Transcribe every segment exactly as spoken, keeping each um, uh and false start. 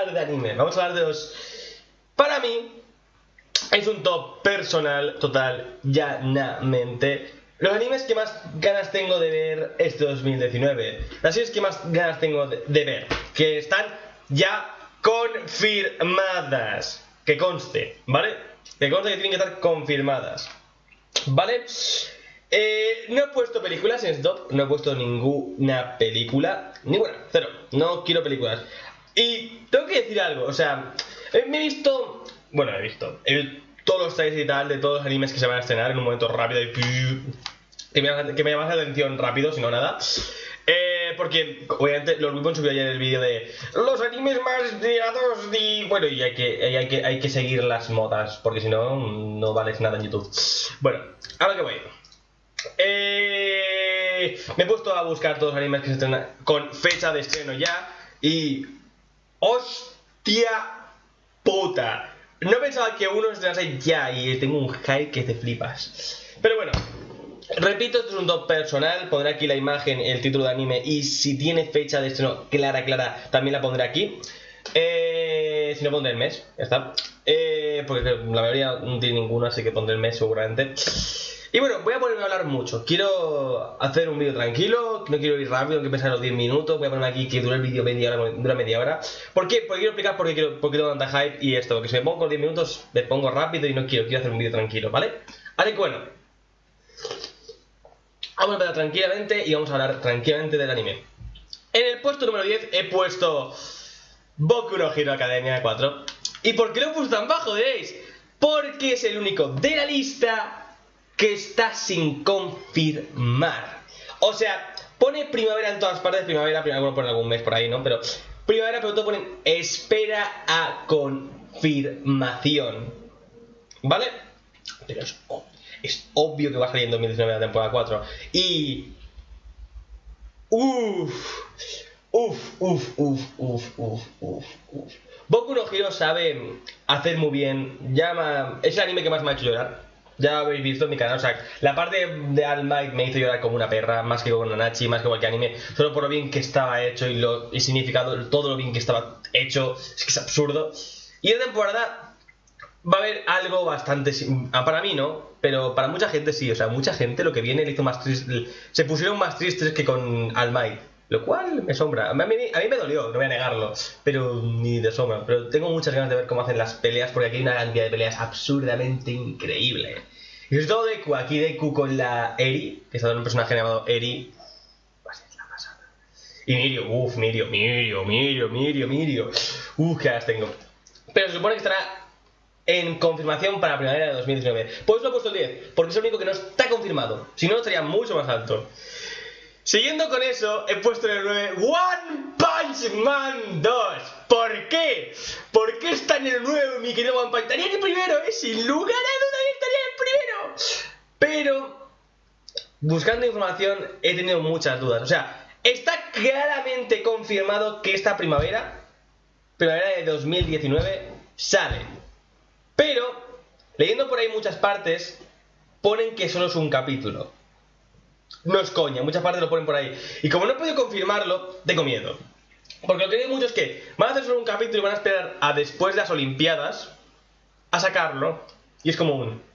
hablar de anime, vamos a hablar de los... Para mí, es un top personal, total, llanamente. Los animes que más ganas tengo de ver este dos mil diecinueve. Las series que más ganas tengo de, de ver, que están ya confirmadas. Que conste, ¿vale? Que conste que tienen que estar confirmadas, ¿vale? Eh, no he puesto películas en stop, no he puesto ninguna película, ninguna, cero, no quiero películas. Y tengo que decir algo, o sea, me he visto, bueno, he visto el, todos los trailers y tal de todos los animes que se van a estrenar en un momento rápido y que me, que me llamas la atención rápido, si no nada. Eh, porque obviamente Lolweapon subió ayer el vídeo de los animes más estrenados y bueno, y hay que, hay, hay, que, hay que seguir las modas, porque si no, no vales nada en YouTube. Bueno, ahora que voy. Eh, me he puesto a buscar todos los animes que se estrenan con fecha de estreno ya. Y... ¡hostia puta! No pensaba que uno estrenase ya y tengo un hype que te flipas. Pero bueno, repito, esto es un top personal. Pondré aquí la imagen, el título de anime, y si tiene fecha de estreno clara, clara, también la pondré aquí. Eh, si no, pondré el mes, ya está. Eh, porque la mayoría no tiene ninguno, así que pondré el mes seguramente. Y bueno, voy a ponerme a hablar mucho. Quiero hacer un vídeo tranquilo, no quiero ir rápido, no quiero pensar los diez minutos. Voy a ponerme aquí que dura el vídeo media hora, dura media hora. ¿Por qué? Porque quiero explicar por qué, quiero, por qué tengo tanta hype y esto. Que si me pongo diez minutos, me pongo rápido y no quiero, quiero hacer un vídeo tranquilo, ¿vale? Así que bueno, vamos a empezar tranquilamente y vamos a hablar tranquilamente del anime. En el puesto número diez he puesto Boku no Hero Academia cuatro. ¿Y por qué lo puse tan bajo, diréis? Porque es el único de la lista que está sin confirmar. O sea, pone primavera en todas partes. Primavera, primavera, bueno, ponen algún mes por ahí, ¿no? Pero primavera, pero todo ponen espera a confirmación, ¿vale? Pero es, ob es obvio que va a salir en dos mil diecinueve la temporada cuatro. Y... Uff, uff, uff, uff, uff, uff, uff, uff. Boku no Hero sabe hacer muy bien. Llama... Es el anime que más me ha hecho llorar. Ya lo habéis visto en mi canal, o sea, la parte de Alma me hizo llorar como una perra, más que con Nanachi, más que cualquier anime, solo por lo bien que estaba hecho y lo y significado, todo lo bien que estaba hecho, es que es absurdo. Y en temporada va a haber algo bastante, para mí no, pero para mucha gente sí, o sea, mucha gente lo que viene le hizo más triste, se pusieron más tristes que con Alma, lo cual me sombra, a mí, a mí me dolió, no voy a negarlo, pero ni de sombra, pero tengo muchas ganas de ver cómo hacen las peleas, porque aquí hay una cantidad de peleas absurdamente increíble. Y sobre todo Deku, aquí Deku con la Eri, que está dando un personaje llamado Eri. Va a ser la pasada. Y Mirio, uff, Mirio, Mirio, Mirio, Mirio, Mirio. Uff, que las tengo. Pero se supone que estará en confirmación para primavera de dos mil diecinueve. Pues lo he puesto el diez, porque es el único que no está confirmado. Si no, estaría mucho más alto. Siguiendo con eso, he puesto en el nueve One Punch Man dos. ¿Por qué? ¿Por qué está en el nueve, mi querido One Punch? Estaría en el primero, ¿eh? Sin lugar a dudas. Pero, buscando información, he tenido muchas dudas. O sea, está claramente confirmado que esta primavera, primavera de dos mil diecinueve, sale. Pero, leyendo por ahí muchas partes, ponen que solo es un capítulo. No es coña, muchas partes lo ponen por ahí. Y como no he podido confirmarlo, tengo miedo. Porque lo que digo mucho es que van a hacer solo un capítulo y van a esperar a después de las Olimpiadas a sacarlo. Y es como un...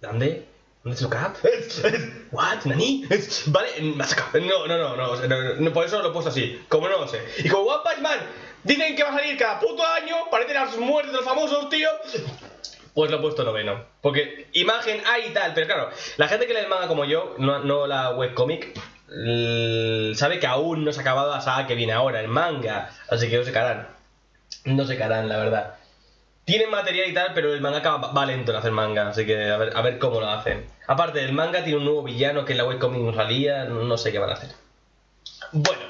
¿Dónde? ¿Dónde es lo cap? ¿What? ¿Nani? Vale, no, no, no, no, no, no, por eso lo he puesto así, como no lo sé. Y como One Punch Man dicen que va a salir cada puto año, parecen las muertes de los famosos, tío. Pues lo he puesto noveno, porque imagen hay y tal, pero claro, la gente que lee el manga como yo, no, no la webcomic, sabe que aún no se ha acabado la saga que viene ahora, el manga, así que no se caerán, no se caerán, la verdad. Tienen material y tal, pero el manga va lento en hacer manga, así que a ver, a ver cómo lo hacen. Aparte, el manga tiene un nuevo villano que en la webcomic no salía, no sé qué van a hacer. Bueno,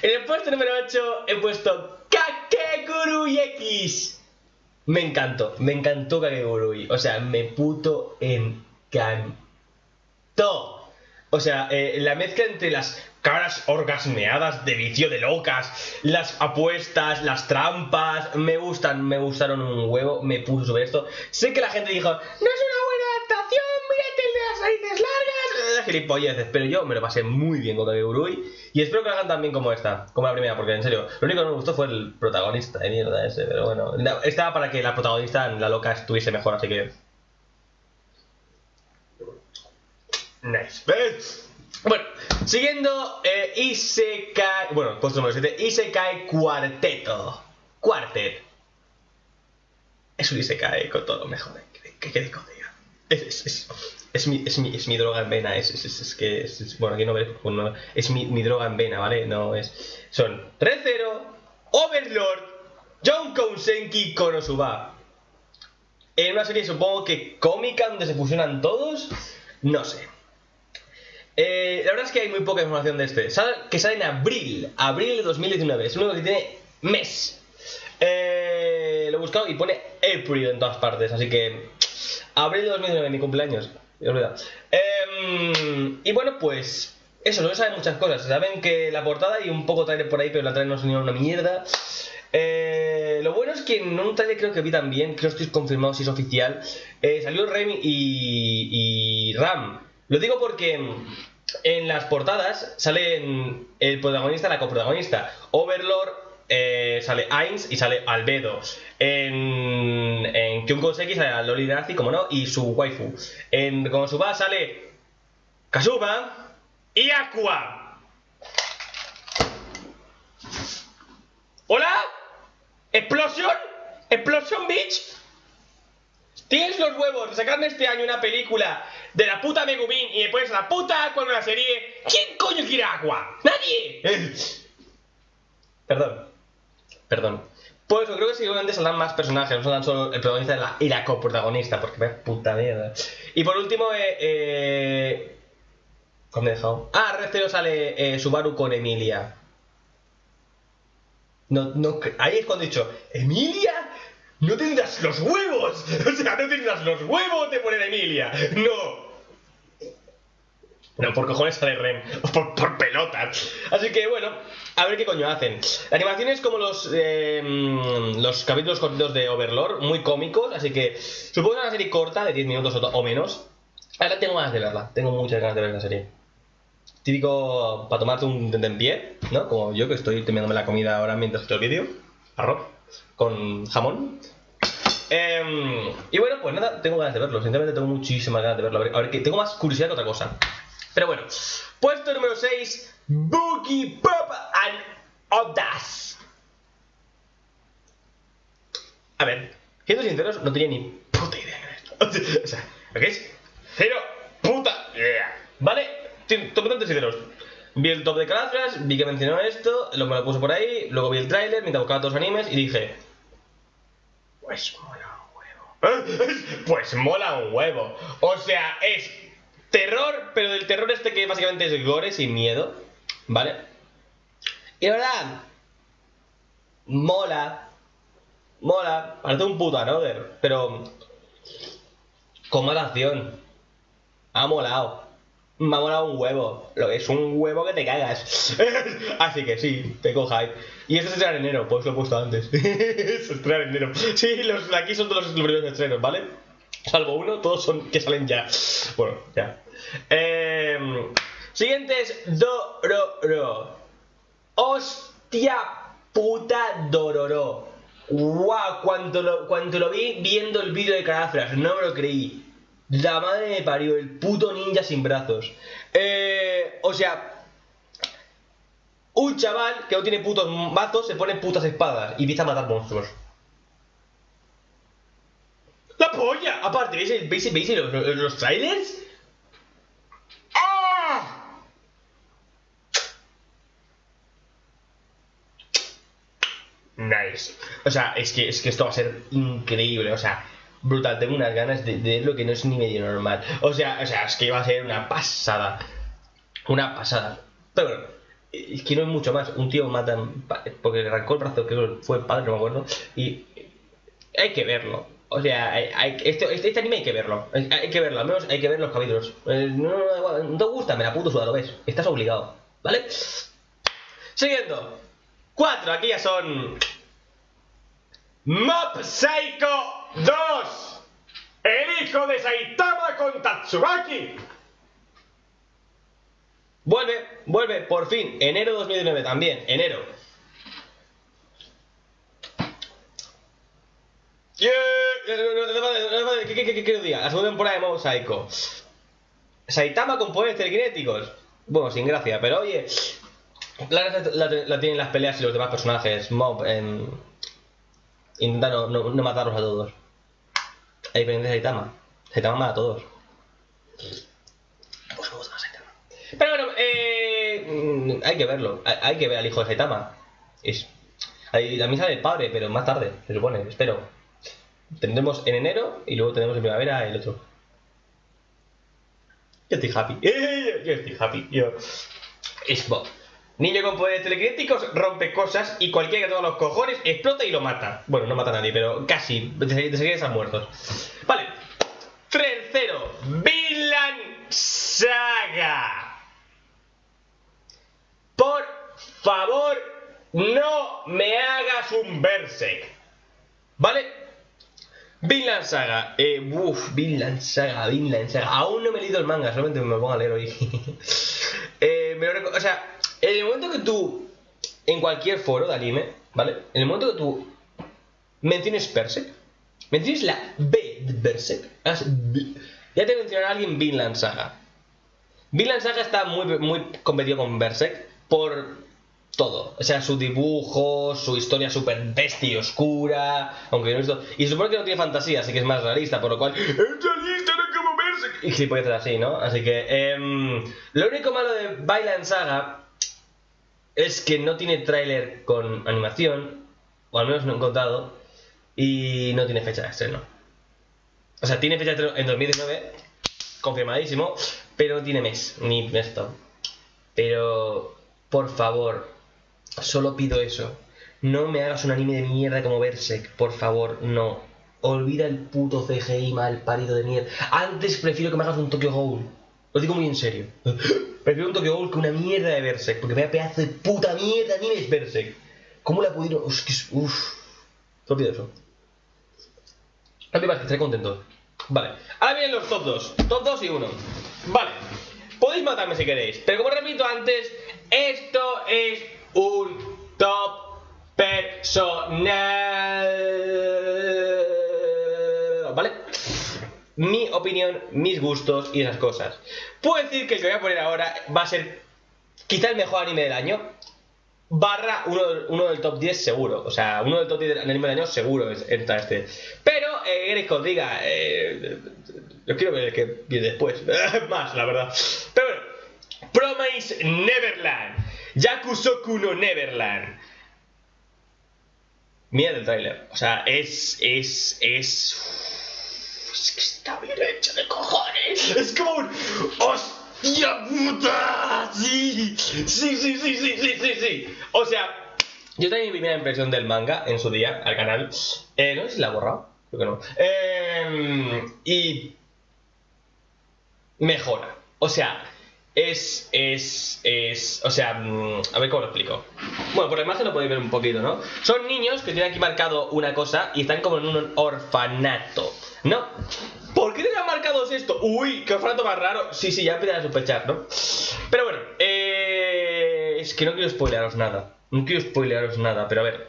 en el puesto número ocho he puesto Kakegurui X. Me encantó, me encantó Kakegurui, o sea, me puto encantó. O sea, eh, la mezcla entre las caras orgasmeadas de vicio de locas, las apuestas, las trampas, me gustan, me gustaron un huevo, me puso sobre esto. Sé que la gente dijo, no es una buena adaptación, mírate el de las raíces largas. La gilipolleces, pero yo me lo pasé muy bien con Kakegurui y espero que lo hagan tan bien como esta, como la primera, porque en serio, lo único que no me gustó fue el protagonista de mierda ese, pero bueno, estaba para que la protagonista, la loca, estuviese mejor, así que... Nice. Bueno, siguiendo eh, Isekai... Bueno, puesto número siete, Isekai Cuarteto. Quartet. Es un Isekai con todo lo mejor, ¿qué queréis que os diga? Es, es, es, es, mi, es, mi, es mi droga en vena, es, es, es, es que... Es, es, bueno, aquí no veréis, no, es mi, mi droga en vena, ¿vale? No es... Son Re:Zero, Overlord, Jonko Senki, Konosuba. En una serie supongo que cómica, donde se fusionan todos, no sé. Eh, la verdad es que hay muy poca información de este. Sale, que sale en abril, abril de dos mil diecinueve, es el único que tiene mes. Eh, lo he buscado y pone April en todas partes, así que... Abril de dos mil diecinueve, mi cumpleaños, es verdad. Eh, y bueno, pues eso, no se saben muchas cosas. Saben que la portada y un poco trailer por ahí, pero la trailer no se ni una mierda. Eh, lo bueno es que en un trailer creo que vi también, creo que estoy confirmado si es oficial, eh, salió Remy y, y Ram. Lo digo porque en las portadas salen el protagonista y la coprotagonista. Overlord... Eh, sale Ainz y sale Albedo. En, en Kyunko Seki sale a Loli Nazi, como no, y su waifu. En Konosuba sale Kasuba y Aqua. ¿Hola? ¿Explosion? ¿Explosion Beach? ¿Tienes los huevos de sacarme este año una película de la puta Megumin y después la puta Aqua en una serie? ¿Quién coño quiere Aqua? ¡Nadie! Perdón. Perdón. Por eso creo que seguramente saldrán más personajes, no saldrán solo el protagonista y la, y la coprotagonista, porque me puta mierda. Y por último, eh. eh... ¿Dónde he dejado? Ah, Re:Zero sale eh, Subaru con Emilia. No, no, ahí es cuando he dicho, ¿Emilia? ¡No tendrás los huevos! O sea, no tendrás los huevos de poner a Emilia. ¡No! No, por cojones sale Ren, por, por pelotas. Así que bueno, a ver qué coño hacen. La animación es como los eh, los capítulos cortitos de Overlord, muy cómicos, así que supongo que es una serie corta, de diez minutos o, o menos. Ahora tengo ganas de verla, tengo muchas ganas de ver la serie. Típico para tomarte un tentempié, ¿no? Como yo que estoy terminándome la comida ahora mientras estoy el vídeo. Arroz con jamón. Eh, y bueno, pues nada, tengo ganas de verlo, sinceramente tengo muchísimas ganas de verlo. A ver, a ver que tengo más curiosidad que otra cosa. Pero bueno, puesto número seis, Boogie Pop and Others. A ver, siendo sinceros, no tenía ni puta idea de esto. O sea, ¿lo que es? Cero puta idea. ¿Vale? Totalmente sinceros. Vi el top de Kalathras, vi que mencionó esto, lo me lo puso por ahí, luego vi el tráiler, mientras buscaba todos los animes y dije... Pues mola un huevo. Pues mola un huevo. O sea, es... terror, pero del terror este que básicamente es gore sin miedo, ¿vale? Y la verdad, mola, mola, parece un puto another, pero con más acción, ha molado, me ha molado un huevo, lo que es un huevo que te cagas, así que sí, te cojáis. Y esto se estrena en enero, pues lo he puesto antes, se estrena en enero, sí, los, aquí son todos los primeros estrenos, ¿vale? Salvo uno, todos son que salen ya. Bueno, ya. Eh, siguiente es Dororo. Hostia puta Dororo. Guau, cuando lo, cuando lo vi viendo el vídeo de Kalathras, no me lo creí. La madre me parió, el puto ninja sin brazos. Eh, o sea... Un chaval que no tiene putos mazos se pone putas espadas y empieza a matar monstruos. ¡La polla! Aparte, ¿veis, veis, veis los, los, los trailers? ¡Ah! Nice. O sea, es que, es que esto va a ser increíble. O sea, brutal. Tengo unas ganas de, de lo que no es ni medio normal. O sea, o sea, es que va a ser una pasada. Una pasada. Pero bueno, es que no es mucho más. Un tío mata... Porque le arrancó el brazo, que fue el padre, no me acuerdo. Y... Hay que verlo. O sea, hay, hay, este, este, este anime hay que verlo, hay, hay que verlo, al menos hay que ver los capítulos. Eh, no, no, no, no te gusta, me la puto suda, lo ves, estás obligado, ¿vale? Siguiendo, cuatro, aquí ya son... Mob Psycho dos, el hijo de Saitama con Tatsubaki. Vuelve, vuelve, por fin, enero dos mil diecinueve también, enero. Yeah. ¿Qué, qué, qué, qué, qué día? La segunda temporada de Mob Psycho. Saitama con poderes telequinéticos. Bueno, sin gracia, pero oye, la, la, la tienen las peleas y los demás personajes. Mob eh, intenta no, no, no matarlos a todos. A diferencia de Saitama. Saitama mata a todos. Pues me gusta más Saitama. Pero bueno, eh, hay que verlo. Hay, hay que ver al hijo de Saitama. Es, ahí, también sale el padre, pero más tarde, se supone, espero. Tendremos en enero y luego tenemos en primavera el otro. Yo estoy happy. Yo estoy happy. Yo. Es Bob. Niño con poderes telequinéticos, rompe cosas y cualquiera que tenga los cojones explota y lo mata. Bueno, no mata a nadie, pero casi. De seguida están muertos. Vale. Tercero, Vinland Saga. Por favor, no me hagas un Berserk. ¿Vale? Vinland Saga, eh, uff, Vinland Saga, Vinland Saga. Aún no me he leído el manga, solamente me pongo a leer hoy. eh, me lo o sea, en el momento que tú, en cualquier foro de anime, ¿vale? En el momento que tú menciones Berserk, menciones la B de Berserk, ya te mencionará alguien Vinland Saga. Vinland Saga está muy, muy competido con Berserk por todo, o sea, su dibujo, su historia súper bestia y oscura, aunque no es todo. Y se supone que no tiene fantasía, así que es más realista, por lo cual... ¡Es realista, no es como Berserk! Y sí, puede ser así, ¿no? Así que... Eh, lo único malo de Vinland Saga es que no tiene tráiler con animación, o al menos no he encontrado, y no tiene fecha de estreno. O sea, tiene fecha de estreno en dos mil diecinueve, confirmadísimo, pero no tiene mes, ni esto. Pero... por favor... solo pido eso. No me hagas un anime de mierda como Berserk. Por favor, no. Olvida el puto C G I mal parido de mierda. Antes prefiero que me hagas un Tokyo Ghoul. Lo digo muy en serio. Prefiero un Tokyo Ghoul que una mierda de Berserk. Porque vaya pedazo de puta mierda de anime es Berserk. ¿Cómo la pudieron...? Uff. Solo pido eso. No me parece, estaré contento. Vale. Ahora vienen los top dos. Top dos y uno. Vale. Podéis matarme si queréis. Pero como repito antes... esto es un top personal, ¿vale? Mi opinión, mis gustos y esas cosas. Puedo decir que el que voy a poner ahora va a ser quizá el mejor anime del año, barra uno, uno del top diez seguro. O sea, uno del top diez del anime del año seguro entra este. Pero, eh, queréis que os diga, eh, yo quiero ver el que viene después, más la verdad. Pero bueno. Promised Neverland, Yakusoku no Neverland. Mira el tráiler, o sea, es, es, es, es que está bien hecho de cojones. Es como un, hostia puta, sí, sí, sí, sí, sí, sí, sí, sí. O sea, yo tenía mi primera impresión del manga en su día al canal, eh, no sé si la he borrado, creo que no, eh, y mejora, o sea. Es, es, es, o sea, a ver cómo lo explico. Bueno, por la imagen lo podéis ver un poquito, ¿no? Son niños que tienen aquí marcado una cosa y están como en un orfanato, ¿no? ¿Por qué tienen marcados esto? Uy, qué orfanato más raro. Sí, sí, ya empiezan a sospechar, ¿no? Pero bueno, eh, es que no quiero spoilearos nada. No quiero spoilearos nada, pero a ver.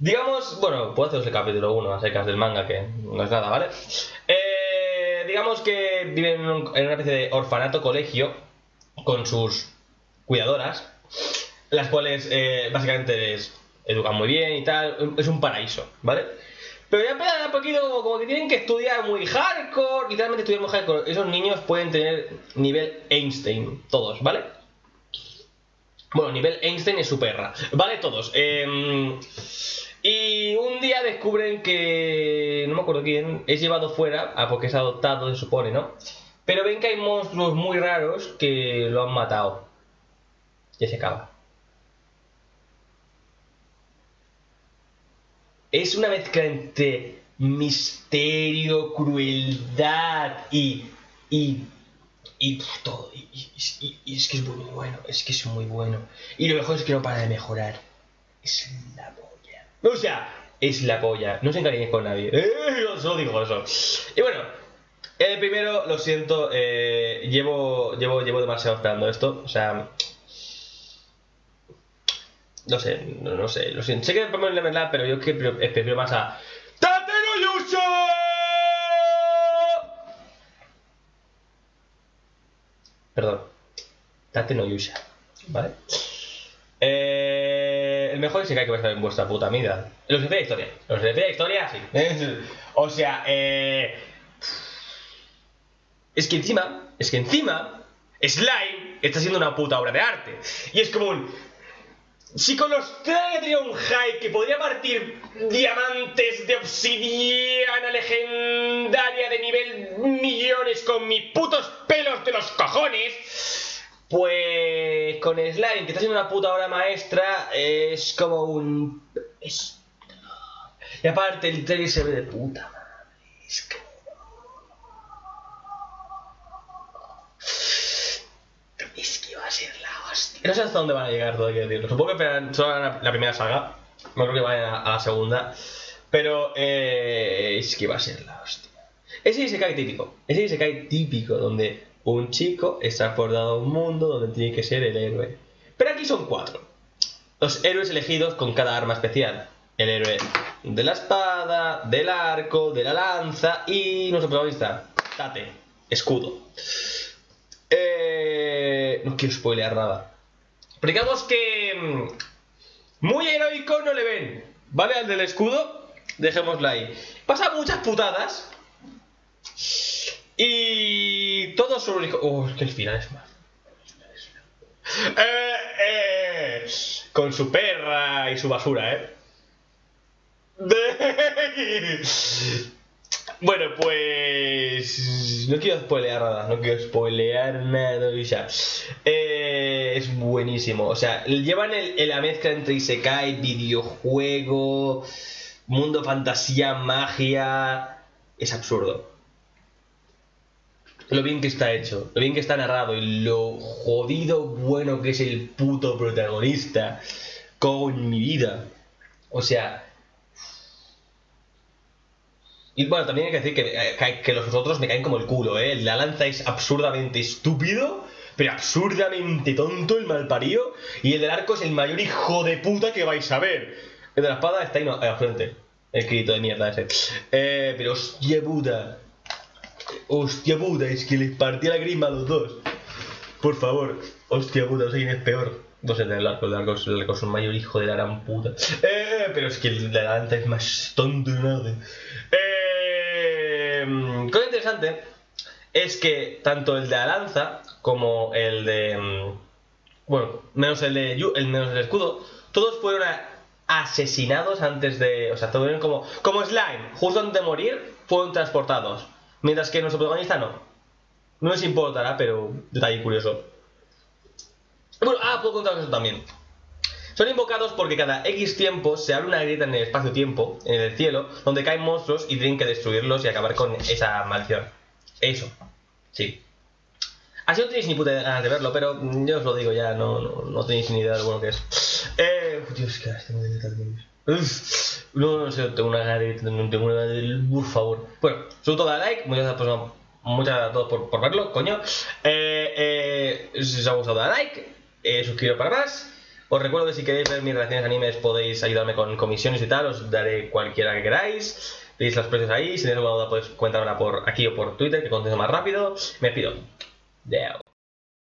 Digamos, bueno, puedo haceros el capítulo uno a secas del manga, que no es nada, ¿vale? Eh, digamos que viven en, un, en una especie de orfanato colegio con sus cuidadoras, las cuales eh, básicamente les educan muy bien y tal, es un paraíso, ¿vale? Pero ya empiezan un poquito como, como que tienen que estudiar muy hardcore, literalmente estudiar muy hardcore, esos niños pueden tener nivel Einstein, todos, ¿vale? Bueno, nivel Einstein es su perra, ¿vale? Todos. Eh, y un día descubren que, no me acuerdo quién, es llevado fuera, ah, porque es adoptado, se supone, ¿no? Pero ven que hay monstruos muy raros que lo han matado. Ya se acaba. Es una mezcla entre misterio, crueldad y... y... y todo. Y, y, y es que es muy bueno, es que es muy bueno. Y lo mejor es que no para de mejorar. Es la polla. O sea, es la polla. No os encariñéis con nadie. Eh, yo solo digo eso. Y bueno... El primero, lo siento, eh, llevo, llevo, llevo demasiado esperando esto, o sea... No sé, no, no sé, lo siento. Sé que podemos la verdad, pero yo es que prefiero más a... ¡Tate no Yuusha! Perdón. Tate no Yuusha, ¿vale? Eh, el mejor Isekai que vais a ver en vuestra puta vida. Los de la historia. Los de la historia, sí. O sea, eh... Es que encima, es que encima, Slime está siendo una puta obra de arte. Y es como un... Si con los trailers tenía un hype que podría partir diamantes de obsidiana legendaria de nivel millones con mis putos pelos de los cojones, pues con Slime, que está siendo una puta obra maestra, es como un... Es... Y aparte el trailer se ve de puta madre. Es que... No sé hasta dónde van a llegar, todo hay que decirlo. Supongo que solo harán la primera saga. No creo que vayan a la segunda. Pero eh, es que va a ser la hostia. Ese Isekai típico. Ese Isekai típico donde un chico es transportado a un mundo donde tiene que ser el héroe. Pero aquí son cuatro. Los héroes elegidos con cada arma especial. El héroe de la espada, del arco, de la lanza y nuestro protagonista. Tate. Escudo. Eh, no quiero spoilear nada. Pero digamos que muy heroico no le ven, ¿vale? Al del escudo, dejémosla ahí. Pasa muchas putadas. Y todo sobre... Oh, es que el final es malo. Eh, eh, con su perra y su basura, ¿eh? Bueno, pues... No quiero spoilear nada, no quiero spoilear nada, y ya. Eh, es buenísimo, o sea, llevan el, el, la mezcla entre Isekai, videojuego, mundo fantasía, magia... Es absurdo. Lo bien que está hecho, lo bien que está narrado y lo jodido bueno que es el puto protagonista. Con mi vida. O sea... Y bueno, también hay que decir que, que los otros me caen como el culo, ¿eh? La lanza es absurdamente estúpido, pero absurdamente tonto, el malparío. Y el del arco es el mayor hijo de puta que vais a ver. El de la espada está ahí no, a la frente. El grito de mierda ese. Eh, pero hostia puta. Hostia puta, es que les partí la grima a los dos. Por favor, hostia puta, no sé quién es peor. No sé, el del arco, el del arco, el arco es un mayor hijo de la gran puta. Eh, pero es que el de la lanza es más tonto de nada. Eh. Cosa interesante es que tanto el de la lanza como el de... Bueno, menos el de Yu, el menos el escudo, todos fueron asesinados antes de... O sea, todos fueron como, como Slime, justo antes de morir, fueron transportados. Mientras que nuestro protagonista no. No les importará, pero detalle curioso. Bueno, ah, puedo contaros eso también. Son invocados porque cada X tiempo se abre una grieta en el espacio-tiempo, en el cielo, donde caen monstruos y tienen que destruirlos y acabar con esa maldición. Eso. Sí. Así no tenéis ni puta ganas de verlo, pero yo os lo digo ya, no, no, no tenéis ni idea de lo bueno que es. Eh... Dios, que tengo que editar videos. No, no sé, tengo una gana de... Tengo una gana de... Por favor. Bueno, sobre todo a like, muchas gracias por, muchas gracias a todos por, por verlo, coño. Eh, eh, si os ha gustado, da like, eh, suscribiros para más. Os recuerdo que si queréis ver mis reacciones a animes podéis ayudarme con comisiones y tal, os daré cualquiera que queráis. Veis los precios ahí, si tenéis alguna duda podéis cuentármela por aquí o por Twitter, que contesto más rápido. Me despido. Deo.